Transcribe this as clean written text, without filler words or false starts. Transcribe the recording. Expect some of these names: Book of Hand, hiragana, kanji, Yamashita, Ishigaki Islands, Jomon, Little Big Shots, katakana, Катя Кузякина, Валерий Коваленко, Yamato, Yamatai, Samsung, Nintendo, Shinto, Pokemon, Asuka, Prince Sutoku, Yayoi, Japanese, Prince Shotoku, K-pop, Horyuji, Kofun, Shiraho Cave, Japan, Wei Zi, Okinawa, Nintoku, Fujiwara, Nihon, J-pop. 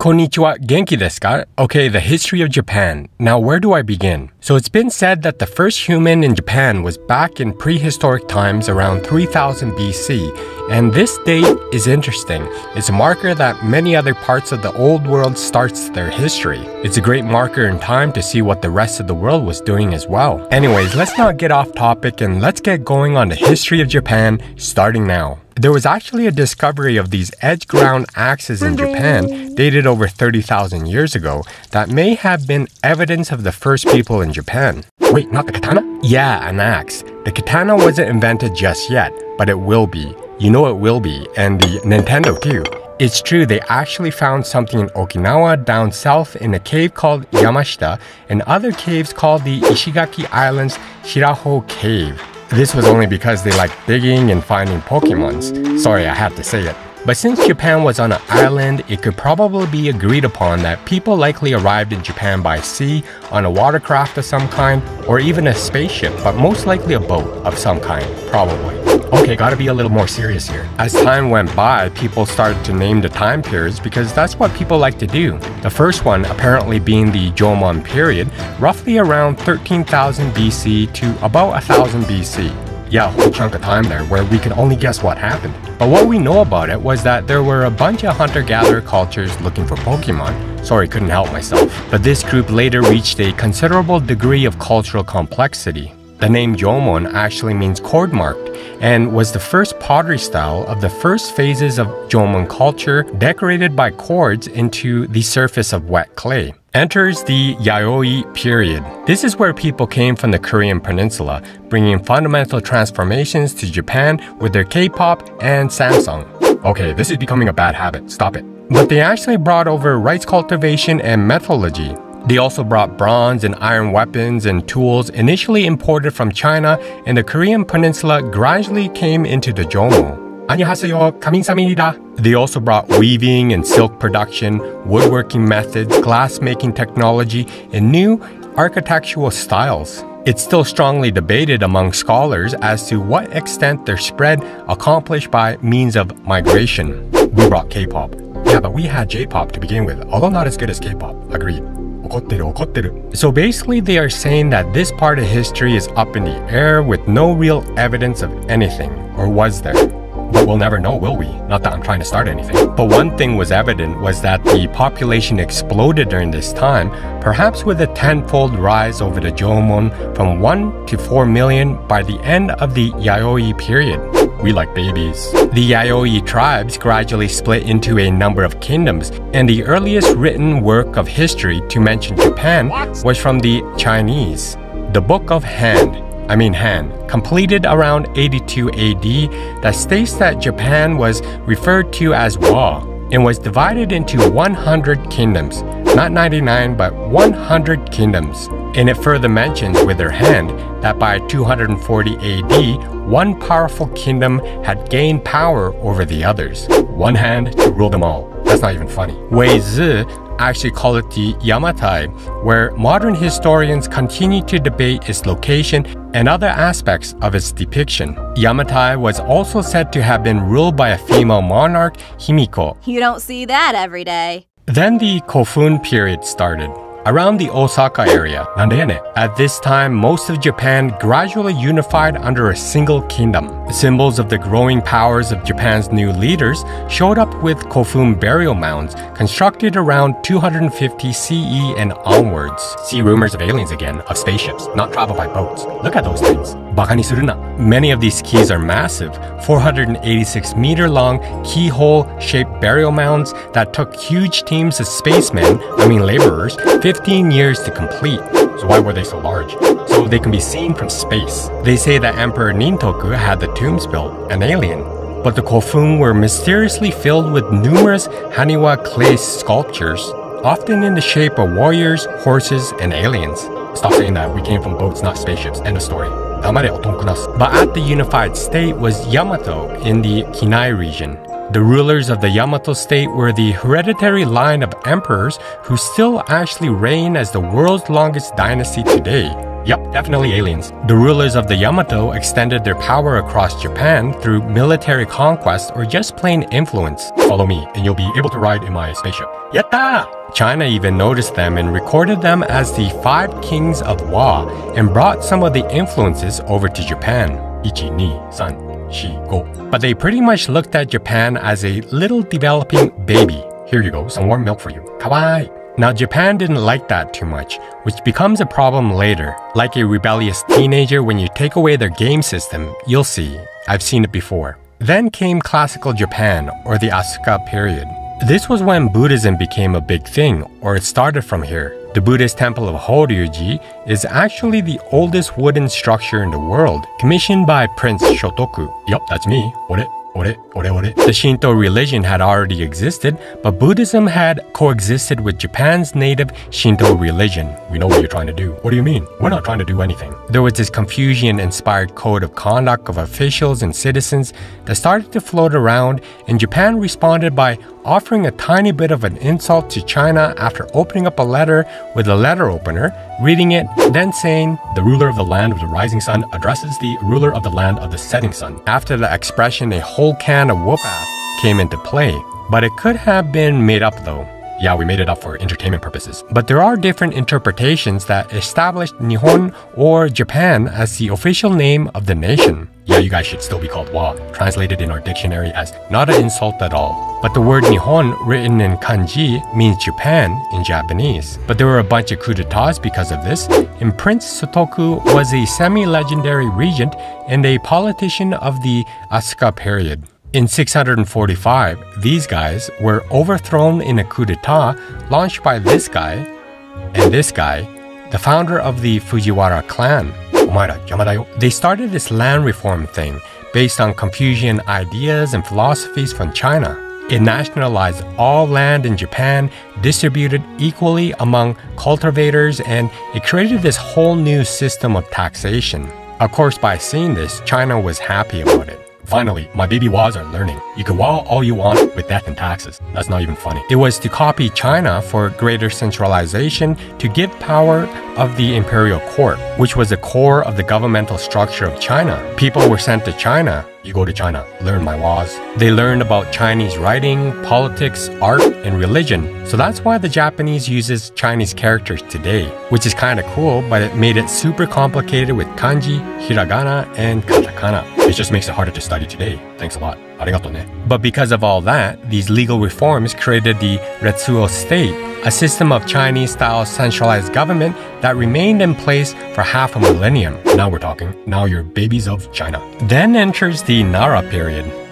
Konnichiwa, Genki desu ka? Okay, the history of Japan. Now where do I begin? So it's been said that the first human in Japan was back in prehistoric times around 3000 BC, and this date is interesting. It's a marker that many other parts of the old world starts their history. It's a great marker in time to see what the rest of the world was doing as well. Anyways, let's not get off topic and let's get going on the history of Japan starting now. There was actually a discovery of these edge ground axes in Japan dated over 30,000 years ago that may have been evidence of the first people in Japan. Wait, not the katana? Yeah, an axe. The katana wasn't invented just yet, but it will be. You know it will be, and the Nintendo too. It's true, they actually found something in Okinawa down south in a cave called Yamashita and other caves called the Ishigaki Islands Shiraho Cave. This was only because they like digging and finding Pokemons. Sorry, I had to say it. But since Japan was on an island, it could probably be agreed upon that people likely arrived in Japan by sea, on a watercraft of some kind, or even a spaceship, but most likely a boat of some kind, probably. Okay, gotta be a little more serious here. As time went by, people started to name the time periods because that's what people like to do. The first one apparently being the Jomon period, roughly around 13,000 BC to about 1000 BC. Yeah, a whole chunk of time there where we could only guess what happened. But what we know about it was that there were a bunch of hunter-gatherer cultures looking for Pokemon. Sorry, couldn't help myself. But this group later reached a considerable degree of cultural complexity. The name Jomon actually means cord-marked and was the first pottery style of the first phases of Jomon culture, decorated by cords into the surface of wet clay. Enters the Yayoi period. This is where people came from the Korean peninsula, bringing fundamental transformations to Japan with their K-pop and Samsung. Okay, this is becoming a bad habit, stop it. But they actually brought over rice cultivation and metallurgy. They also brought bronze and iron weapons and tools initially imported from China, and the Korean peninsula gradually came into the Jomon. They also brought weaving and silk production, woodworking methods, glass-making technology, and new architectural styles. It's still strongly debated among scholars as to what extent their spread accomplished by means of migration. We brought K-pop. Yeah, but we had J-pop to begin with, although not as good as K-pop. Agreed. So basically they are saying that this part of history is up in the air with no real evidence of anything, or was there? But we'll never know, will we? Not that I'm trying to start anything. But one thing was evident was that the population exploded during this time, perhaps with a tenfold rise over the Jomon from 1 to 4 million by the end of the Yayoi period. We like babies. The Yayoi tribes gradually split into a number of kingdoms, and the earliest written work of history to mention Japan was from the Chinese. The Book of Hand. completed around 82 AD, that states that Japan was referred to as Wa and was divided into 100 kingdoms, not 99 but 100 kingdoms. And it further mentions with their hand that by 240 AD, one powerful kingdom had gained power over the others. One hand to rule them all. That's not even funny. Wei Zi actually call it the Yamatai, where modern historians continue to debate its location and other aspects of its depiction. Yamatai was also said to have been ruled by a female monarch, Himiko. You don't see that every day. Then the Kofun period started, around the Osaka area. At this time, most of Japan gradually unified under a single kingdom. Symbols of the growing powers of Japan's new leaders showed up with Kofun burial mounds constructed around 250 CE and onwards. See rumors of aliens again, of spaceships, not travel by boats. Look at those things. Many of these keys are massive, 486-meter-long, keyhole-shaped burial mounds that took huge teams of spacemen, laborers, 15 years to complete. So why were they so large? So they can be seen from space. They say that Emperor Nintoku had the tombs built, an alien. But the Kofun were mysteriously filled with numerous Haniwa clay sculptures, often in the shape of warriors, horses, and aliens. Stop saying that, we came from boats, not spaceships. End of story. But at the unified state was Yamato in the Kinai region. The rulers of the Yamato state were the hereditary line of emperors who still actually reign as the world's longest dynasty today. Yup, definitely aliens. The rulers of the Yamato extended their power across Japan through military conquest or just plain influence. Follow me and you'll be able to ride in my spaceship. Yatta! China even noticed them and recorded them as the Five Kings of Wa and brought some of the influences over to Japan. 1, 2, 3, 4, 5. But they pretty much looked at Japan as a little developing baby. Here you go, some warm milk for you. Kawaii! Now Japan didn't like that too much, which becomes a problem later. Like a rebellious teenager, when you take away their game system, you'll see. I've seen it before. Then came classical Japan, or the Asuka period. This was when Buddhism became a big thing, or it started from here. The Buddhist temple of Horyuji is actually the oldest wooden structure in the world, commissioned by Prince Shotoku. Yup, that's me. Ore, ore, ore, ore. The Shinto religion had already existed, but Buddhism had coexisted with Japan's native Shinto religion. We know what you're trying to do. What do you mean? We're not trying to do anything. There was this Confucian-inspired code of conduct of officials and citizens that started to float around, and Japan responded by offering a tiny bit of an insult to China after opening up a letter with a letter opener, reading it, then saying, "The ruler of the land of the rising sun addresses the ruler of the land of the setting sun." After the expression, a whole can of whoop ass came into play, but it could have been made up though. Yeah, we made it up for entertainment purposes. But there are different interpretations that established Nihon or Japan as the official name of the nation. Yeah, you guys should still be called Wa, translated in our dictionary as not an insult at all. But the word Nihon, written in kanji, means Japan in Japanese. But there were a bunch of coups d'etats because of this, and Prince Sutoku was a semi-legendary regent and a politician of the Asuka period. In 645, these guys were overthrown in a coup d'etat launched by this guy and this guy, the founder of the Fujiwara clan. They started this land reform thing based on Confucian ideas and philosophies from China. It nationalized all land in Japan, distributed equally among cultivators, and it created this whole new system of taxation. Of course, by seeing this, China was happy about it. Finally, my baby Wahs are learning. You can Wah all you want with death and taxes. That's not even funny. It was to copy China for greater centralization, to give power of the imperial court, which was the core of the governmental structure of China. People were sent to China. You go to China, learn my Wahs. They learned about Chinese writing, politics, art, and religion. So that's why the Japanese uses Chinese characters today, which is kind of cool, but it made it super complicated with kanji, hiragana, and katakana. It just makes it harder to study today. Thanks a lot. Arigato ne. But because of all that, these legal reforms created the Retsuo state, a system of Chinese-style centralized government that remained in place for half a millennium. Now we're talking. Now you're babies of China. Then enters the Nara period.